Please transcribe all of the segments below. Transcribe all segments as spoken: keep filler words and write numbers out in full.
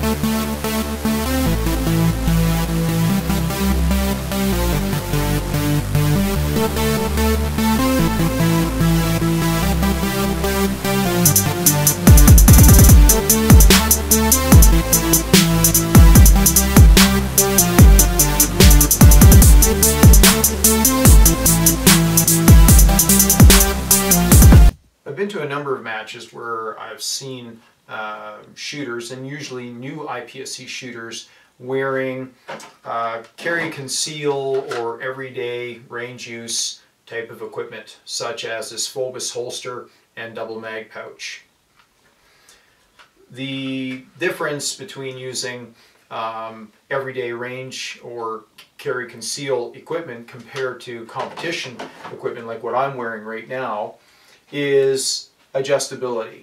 I've been to a number of matches where I've seen uh, shooters, and usually new I P S C shooters, wearing uh, carry conceal or everyday range use type of equipment, such as this Fobus holster and double mag pouch. The difference between using um, everyday range or carry conceal equipment compared to competition equipment like what I'm wearing right now is adjustability.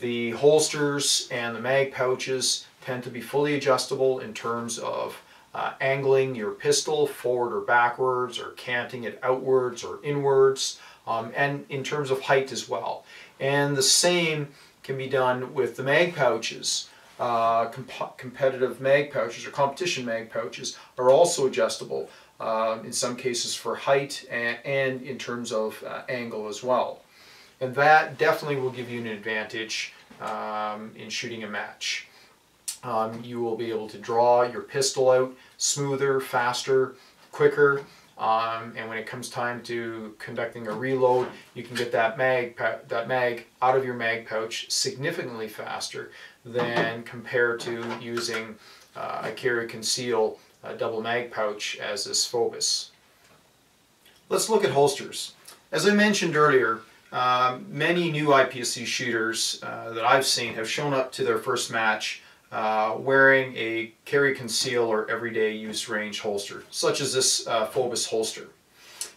The holsters and the mag pouches tend to be fully adjustable in terms of uh, angling your pistol forward or backwards, or canting it outwards or inwards, um, and in terms of height as well. And the same can be done with the mag pouches. Uh, comp competitive mag pouches or competition mag pouches are also adjustable uh, in some cases for height and, and in terms of uh, angle as well. And that definitely will give you an advantage um, in shooting a match. Um, you will be able to draw your pistol out smoother, faster, quicker, um, and when it comes time to conducting a reload, you can get that mag, that mag out of your mag pouch significantly faster than compared to using uh, a carry conceal uh, double mag pouch as this Fobus. Let's look at holsters. As I mentioned earlier, um, many new I P S C shooters uh, that I've seen have shown up to their first match Uh, wearing a carry conceal or everyday use range holster, such as this uh, Fobus holster.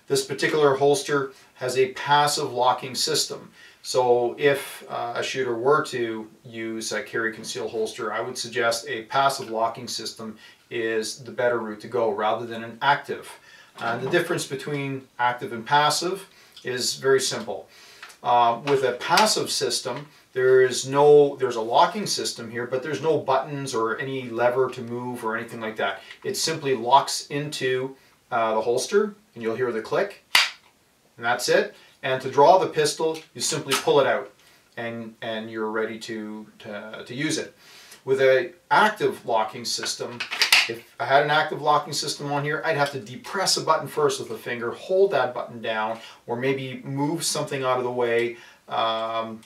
This particular holster has a passive locking system, so if uh, a shooter were to use a carry conceal holster, I would suggest a passive locking system is the better route to go rather than an active. Uh, the difference between active and passive is very simple. Uh, with a passive system, There is no, there's a locking system here, but there's no buttons or any lever to move or anything like that. It simply locks into uh, the holster, and you'll hear the click, and that's it. And to draw the pistol, you simply pull it out, and, and you're ready to, to, to use it. With an active locking system, if I had an active locking system on here, I'd have to depress a button first with a finger, hold that button down, or maybe move something out of the way, um,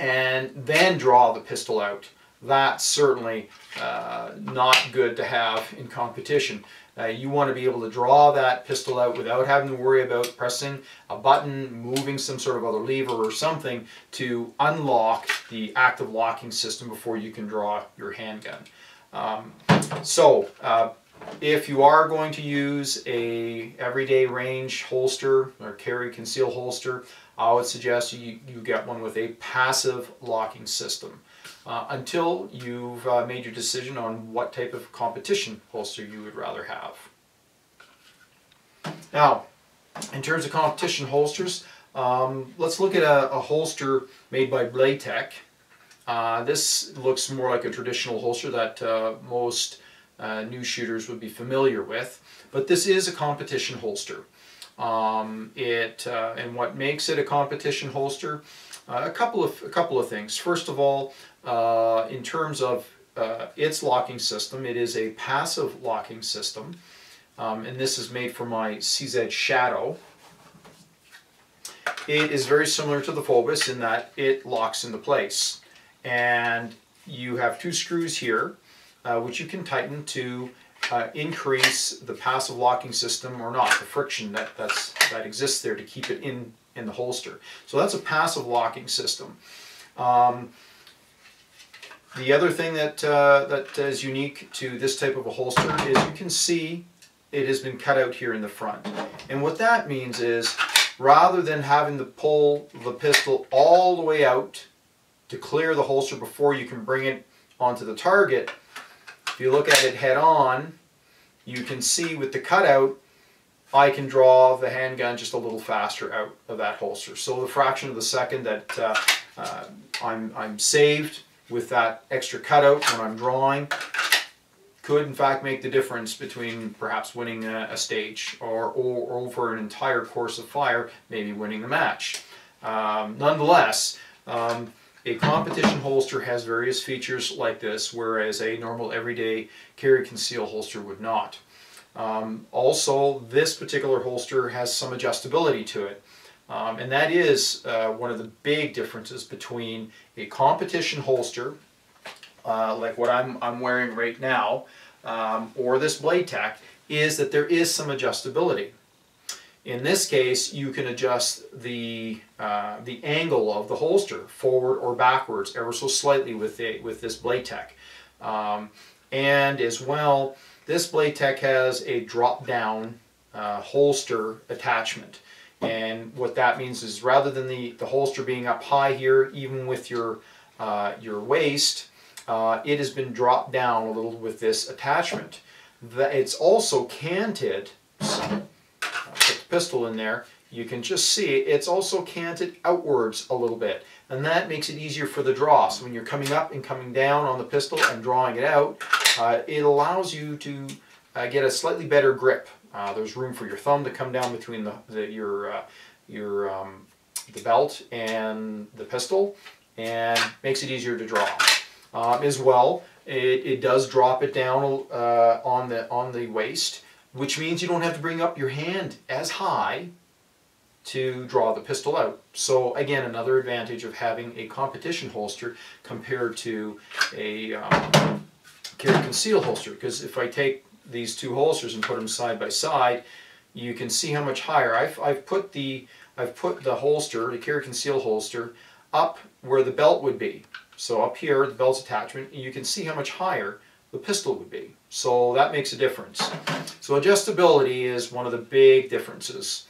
and then draw the pistol out. That's certainly uh, not good to have in competition. Uh, you want to be able to draw that pistol out without having to worry about pressing a button, moving some sort of other lever or something to unlock the active locking system before you can draw your handgun. Um, so uh, if you are going to use a everyday range holster or carry conceal holster, I would suggest you, you get one with a passive locking system uh, until you've uh, made your decision on what type of competition holster you would rather have. Now, in terms of competition holsters, um, let's look at a, a holster made by Blade Tech. Uh, this looks more like a traditional holster that uh, most uh, new shooters would be familiar with, but this is a competition holster. Um, it uh, and what makes it a competition holster? Uh, a couple of a couple of things. First of all, uh, in terms of uh, its locking system, it is a passive locking system, um, and this is made for my C Z Shadow. It is very similar to the Fobus in that it locks into place, and you have two screws here, uh, which you can tighten to Uh, increase the passive locking system or not, the friction that, that's, that exists there to keep it in, in the holster. So that's a passive locking system. Um, the other thing that, uh, that is unique to this type of a holster is you can see it has been cut out here in the front. And what that means is rather than having to pull the pistol all the way out to clear the holster before you can bring it onto the target, if you look at it head on, you can see with the cutout, I can draw the handgun just a little faster out of that holster. So the fraction of the second that uh, uh, I'm, I'm saved with that extra cutout when I'm drawing could in fact make the difference between perhaps winning a, a stage or, or over an entire course of fire, maybe winning the match. Um, nonetheless, um, a competition holster has various features like this, whereas a normal everyday carry conceal holster would not. Um, also, this particular holster has some adjustability to it. Um, and that is uh, one of the big differences between a competition holster, uh, like what I'm, I'm wearing right now, um, or this Blade Tech, is that there is some adjustability. In this case, you can adjust the, uh, the angle of the holster forward or backwards ever so slightly with, the, with this Blade Tech. Um, and as well, this Blade Tech has a drop-down uh, holster attachment. And what that means is rather than the, the holster being up high here, even with your, uh, your waist, uh, it has been dropped down a little with this attachment. The, it's also canted, so I'll put the pistol in there, you can just see it's also canted outwards a little bit. And that makes it easier for the draw. So when you're coming up and coming down on the pistol and drawing it out, uh, it allows you to uh, get a slightly better grip. Uh, there's room for your thumb to come down between the, the, your, uh, your, um, the belt and the pistol, and makes it easier to draw. Um, as well, it, it does drop it down uh, on, the, on the waist, which means you don't have to bring up your hand as high to draw the pistol out. So again, another advantage of having a competition holster compared to a um, carry conceal holster, because if I take these two holsters and put them side by side, you can see how much higher I've, I've put the I've put the holster, the carry conceal holster, up where the belt would be. So up here, the belt's attachment, and you can see how much higher the pistol would be. So that makes a difference. So adjustability is one of the big differences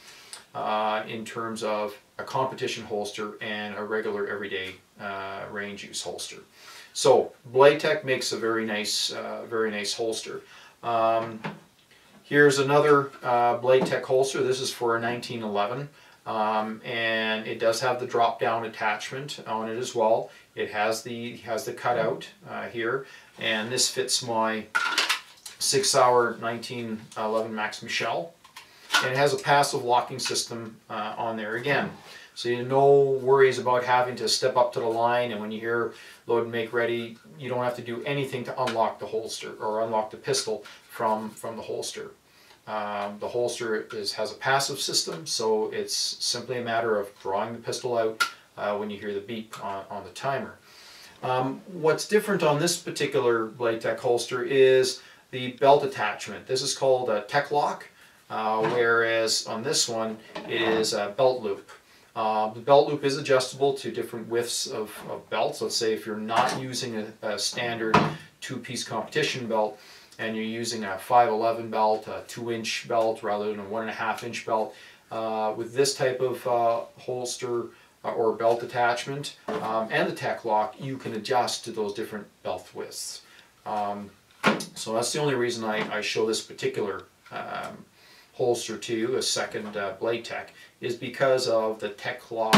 uh, in terms of a competition holster and a regular everyday uh, range use holster. So Blade Tech makes a very nice, uh, very nice holster. Um, here's another uh, Blade Tech holster. This is for a nineteen eleven, um, and it does have the drop-down attachment on it as well. It has the has the cutout uh, here, and this fits my Sig Sauer nineteen eleven Max Michel, and it has a passive locking system uh, on there again. So you have no worries about having to step up to the line, and when you hear load and make ready, you don't have to do anything to unlock the holster or unlock the pistol from, from the holster. Um, the holster is, has a passive system, so it's simply a matter of drawing the pistol out uh, when you hear the beep on, on the timer. Um, what's different on this particular Blade Tech holster is the belt attachment. This is called a tech lock, uh, whereas on this one it is a belt loop. Uh, the belt loop is adjustable to different widths of, of belts. Let's say if you're not using a, a standard two-piece competition belt and you're using a five eleven belt, a two inch belt rather than a one and a half inch belt, uh, with this type of uh, holster or belt attachment um, and the tech lock, you can adjust to those different belt widths. Um, so that's the only reason I, I show this particular um, holster to you, a second uh, Blade Tech, is because of the tech lock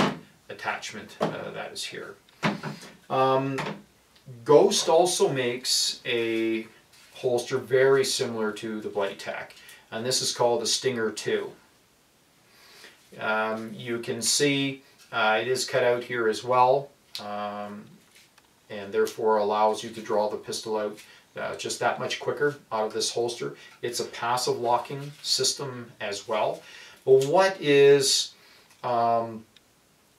attachment uh, that is here. Um, Ghost also makes a holster very similar to the Blade Tech, and this is called a Stinger two. Um, you can see uh, it is cut out here as well, um, and therefore allows you to draw the pistol out Uh, just that much quicker out of this holster. It's a passive locking system as well. But what is um,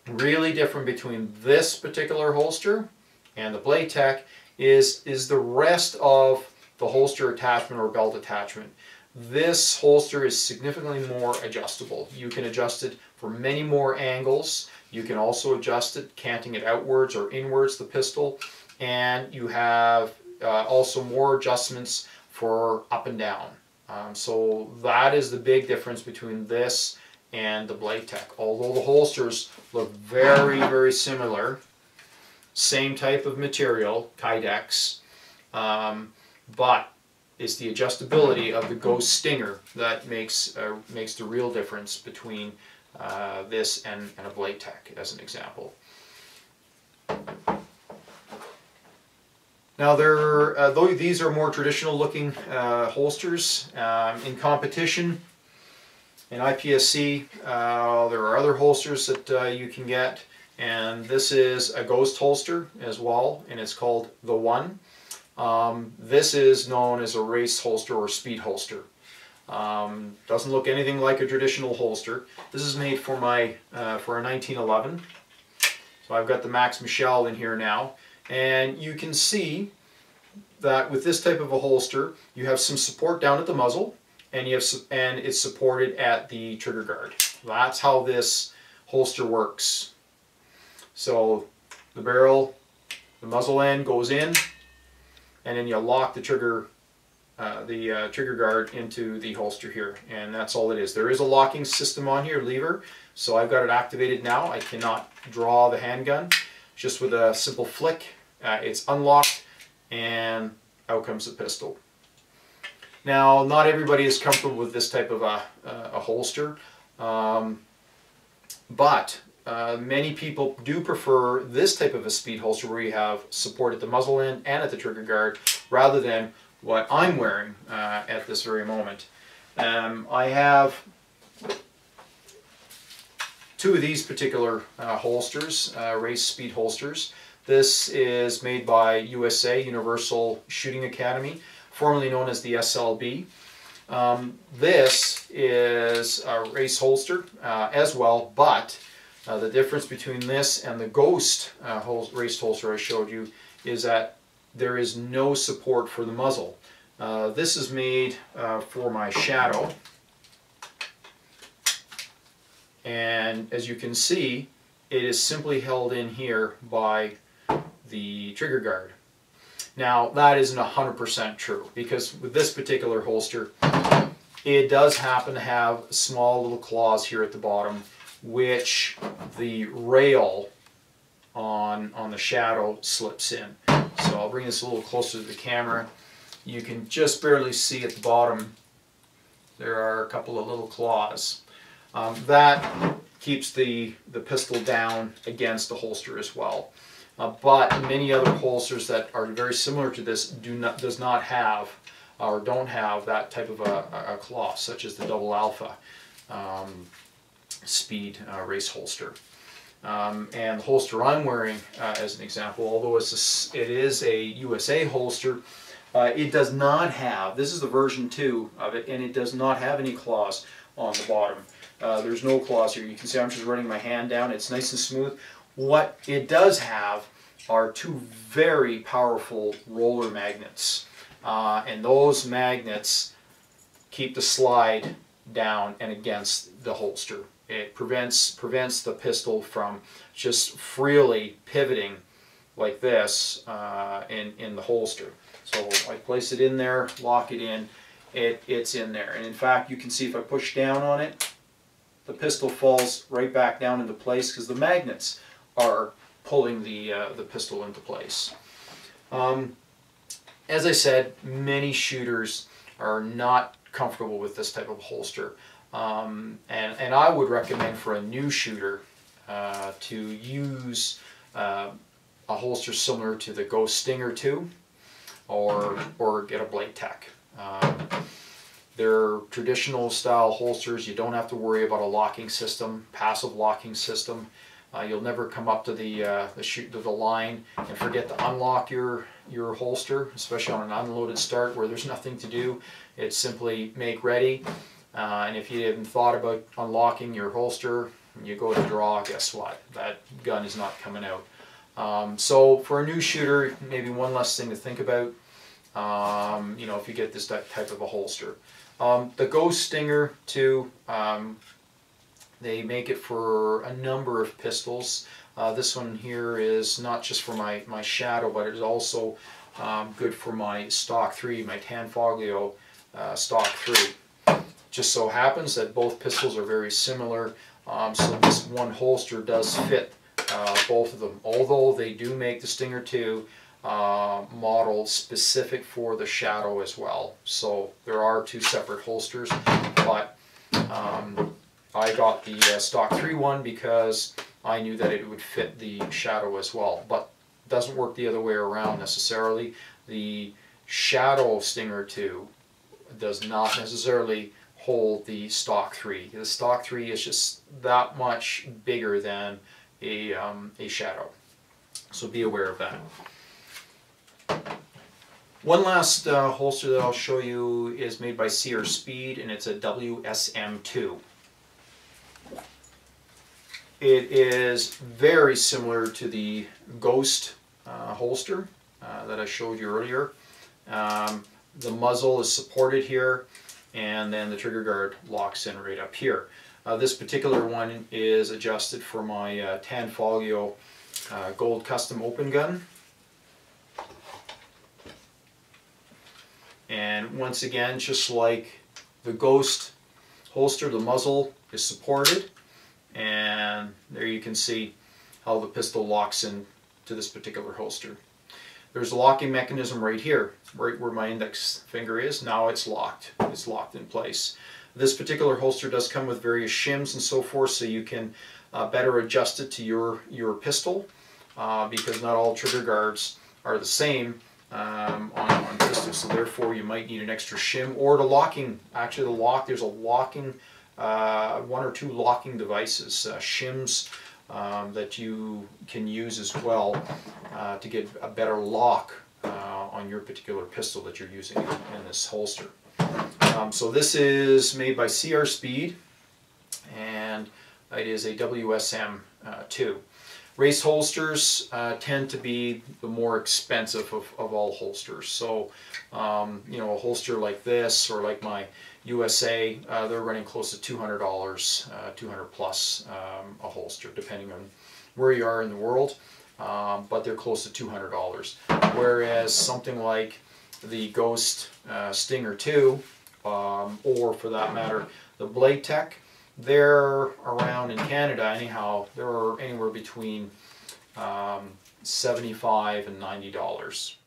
really different between this particular holster and the Blade Tech is, is the rest of the holster attachment or belt attachment. This holster is significantly more adjustable. You can adjust it for many more angles. You can also adjust it, canting it outwards or inwards, the pistol, and you have Uh, also more adjustments for up and down. Um, so that is the big difference between this and the Blade Tech. Although the holsters look very, very similar, same type of material, Kydex, um, but it's the adjustability of the Ghost Stinger that makes, uh, makes the real difference between uh, this and, and a Blade Tech, as an example. Now, they're, uh, though these are more traditional looking uh, holsters, um, in competition, in I P S C, uh, there are other holsters that uh, you can get, and this is a Ghost holster as well, and it's called the One. Um, this is known as a race holster or speed holster. Um, doesn't look anything like a traditional holster. This is made for my uh, for a nineteen eleven. So I've got the Max Michel in here now, and you can see that with this type of a holster, you have some support down at the muzzle, and you have and it's supported at the trigger guard. That's how this holster works. So the barrel, the muzzle end goes in, and then you lock the trigger. Uh, the uh, trigger guard into the holster here, and that's all it is. There is a locking system on here, lever, so I've got it activated now. I cannot draw the handgun. Just with a simple flick, uh, it's unlocked, and out comes the pistol. Now, not everybody is comfortable with this type of a, uh, a holster, um, but uh, many people do prefer this type of a speed holster where you have support at the muzzle end and at the trigger guard, rather than what I'm wearing uh, at this very moment. Um, I have two of these particular uh, holsters, uh, race speed holsters. This is made by U S A, Universal Shooting Academy, formerly known as the S L B. Um, this is a race holster uh, as well, but uh, the difference between this and the Ghost uh, hol- race holster I showed you is that there is no support for the muzzle. Uh, this is made uh, for my Shadow, and as you can see, it is simply held in here by the trigger guard. Now, that isn't one hundred percent true, because with this particular holster, it does happen to have small little claws here at the bottom, which the rail on, on the Shadow slips in. So I'll bring this a little closer to the camera. You can just barely see at the bottom there are a couple of little claws. Um, that keeps the, the pistol down against the holster as well. Uh, but many other holsters that are very similar to this do not, does not have uh, or don't have that type of a, a claw, such as the Double Alpha um, speed uh, race holster. Um, and the holster I'm wearing, uh, as an example, although it's a, it is a U S A holster, uh, it does not have, this is the version two of it, and it does not have any claws on the bottom. Uh, there's no claws here. You can see I'm just running my hand down. It's nice and smooth. What it does have are two very powerful roller magnets, uh, and those magnets keep the slide down and against the holster. It prevents, prevents the pistol from just freely pivoting like this uh, in, in the holster. So I place it in there, lock it in, it, it's in there. And in fact, you can see if I push down on it, the pistol falls right back down into place because the magnets are pulling the, uh, the pistol into place. Um, as I said, many shooters are not comfortable with this type of holster. Um, and, and I would recommend for a new shooter uh, to use uh, a holster similar to the Ghost Stinger two or, or get a Blade Tech. Um, they're traditional style holsters. You don't have to worry about a locking system, passive locking system. Uh, you'll never come up to the, uh, the, shoot, to the line and forget to unlock your, your holster, especially on an unloaded start where there's nothing to do. It's simply make ready. Uh, and if you haven't thought about unlocking your holster, you go to draw, guess what? That gun is not coming out. Um, so for a new shooter, maybe one less thing to think about, um, you know, if you get this type of a holster. Um, the Ghost Stinger two, um, they make it for a number of pistols. Uh, this one here is not just for my, my Shadow, but it is also um, good for my stock three, my Tanfoglio uh, stock three. Just so happens that both pistols are very similar, um, so this one holster does fit uh, both of them. Although they do make the Stinger two uh, model specific for the Shadow as well. So there are two separate holsters, but um, I got the uh, stock three one because I knew that it would fit the Shadow as well. But doesn't work the other way around necessarily. The Shadow Stinger two does not necessarily hold the stock three. The stock three is just that much bigger than a, um, a Shadow. So be aware of that. One last uh, holster that I'll show you is made by C R Speed, and it's a W S M two. It is very similar to the Ghost uh, holster uh, that I showed you earlier. Um, the muzzle is supported here, and then the trigger guard locks in right up here. Uh, this particular one is adjusted for my uh, Tanfoglio uh, Gold Custom Open Gun. And once again, just like the Ghost holster, the muzzle is supported. And there you can see how the pistol locks in to this particular holster. There's a locking mechanism right here, right where my index finger is. Now it's locked. It's locked in place. This particular holster does come with various shims and so forth, so you can uh, better adjust it to your, your pistol, uh, because not all trigger guards are the same um, on, on pistols. So therefore, you might need an extra shim or the locking, actually the lock, there's a locking Uh, one or two locking devices, uh, shims um, that you can use as well uh, to get a better lock uh, on your particular pistol that you're using in this holster. Um, so this is made by C R Speed, and it is a W S M two. Uh, Race holsters uh, tend to be the more expensive of, of all holsters. So, um, you know, a holster like this or like my U S A, uh, they're running close to two hundred dollars, uh, two hundred dollars plus um, a holster, depending on where you are in the world, um, but they're close to two hundred dollars. Whereas something like the Ghost uh, Stinger two, um, or for that matter, the Blade Tech, they're around in Canada anyhow, they're anywhere between um, seventy-five and ninety dollars.